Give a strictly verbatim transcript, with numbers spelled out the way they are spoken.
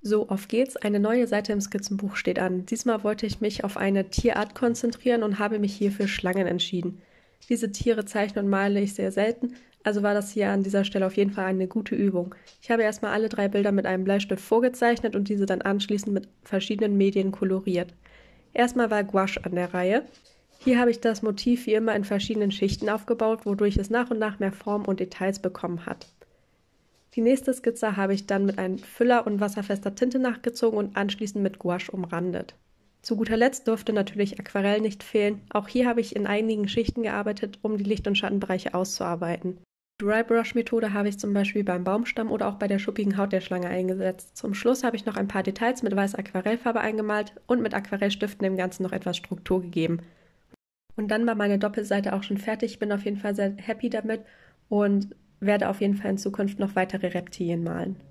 So, auf geht's. Eine neue Seite im Skizzenbuch steht an. Diesmal wollte ich mich auf eine Tierart konzentrieren und habe mich hier für Schlangen entschieden. Diese Tiere zeichne und male ich sehr selten, also war das hier an dieser Stelle auf jeden Fall eine gute Übung. Ich habe erstmal alle drei Bilder mit einem Bleistift vorgezeichnet und diese dann anschließend mit verschiedenen Medien koloriert. Erstmal war Gouache an der Reihe. Hier habe ich das Motiv wie immer in verschiedenen Schichten aufgebaut, wodurch es nach und nach mehr Form und Details bekommen hat. Die nächste Skizze habe ich dann mit einem Füller und wasserfester Tinte nachgezogen und anschließend mit Gouache umrandet. Zu guter Letzt durfte natürlich Aquarell nicht fehlen. Auch hier habe ich in einigen Schichten gearbeitet, um die Licht- und Schattenbereiche auszuarbeiten. Die Drybrush-Methode habe ich zum Beispiel beim Baumstamm oder auch bei der schuppigen Haut der Schlange eingesetzt. Zum Schluss habe ich noch ein paar Details mit weißer Aquarellfarbe eingemalt und mit Aquarellstiften dem Ganzen noch etwas Struktur gegeben. Und dann war meine Doppelseite auch schon fertig. Ich bin auf jeden Fall sehr happy damit und werde auf jeden Fall in Zukunft noch weitere Reptilien malen.